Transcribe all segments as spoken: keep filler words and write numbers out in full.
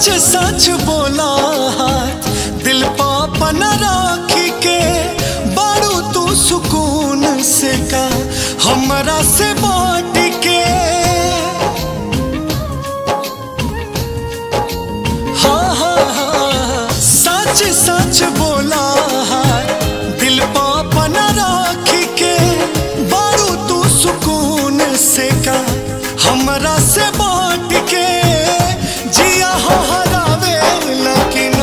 सच सच बोला हाथ दिल पापा न राखी के बारू तू सुकून से का हमरा से बाँट के हा हा हा सच सच बोला हाथ दिल पापा न राखी के बारू तू सुकून से का हमरा से बाँट के जिया हो हरावे लेकिन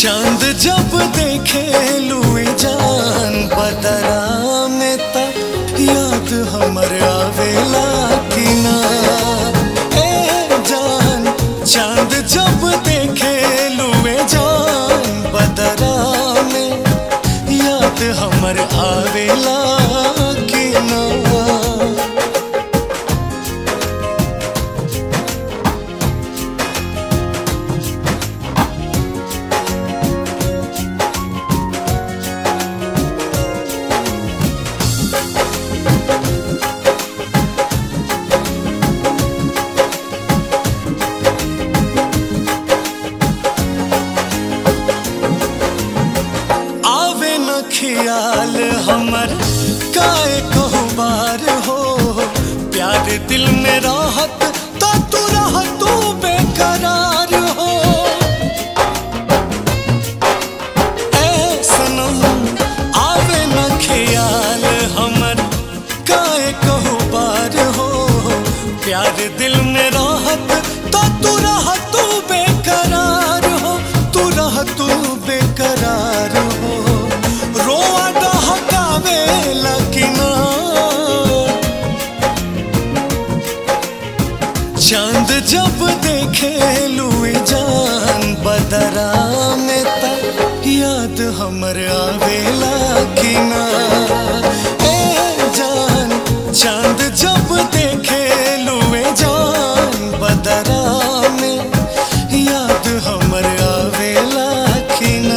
चांद जब देखे लुई जान बदरा में तब याद हमर आवे लेकिन ए जान चांद जब देखे लुए जान बदरा में याद हमर आवे लेकिन ख्याल हमर काए कहूं बार हो प्यार दिल में राहत तो तू राहत तू बेकरार हो ऐ सनम आवे न ख्याल हमर काए कहूं बार हो प्यार दिल में राहत तो तू राहत तू बेकरार हो तू राहत तू बेकरार हो चांद जब देखे लुए जान बदरा में तब याद हमर आवे लेकिन ए जान चांद जब देखे लुए जान बदरा में याद हमर आवे लेकिन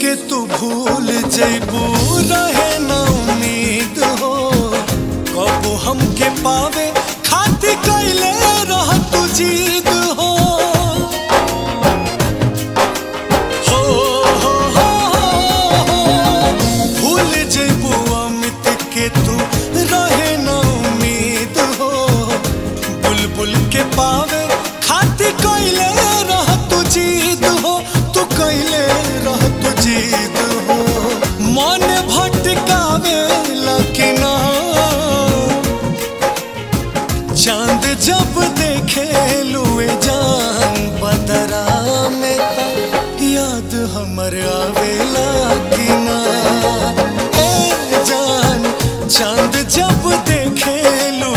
के तू भूल जैबू रहे ना उम्मीद हो कबू हमके पावे खाती कैले रह तू जीद हो हो हो हो भूल जैबू अमित के तू रहे ना उम्मीद हो बुलबुल के पावे खाती कैले रह तू जीद हो तू कैले रह तू जीत हो मन भटकावे लेकिन चांद जब देखे लुए जान बदरा में तब याद हमर आवे लेकिन ए जान चांद जब देखे लुए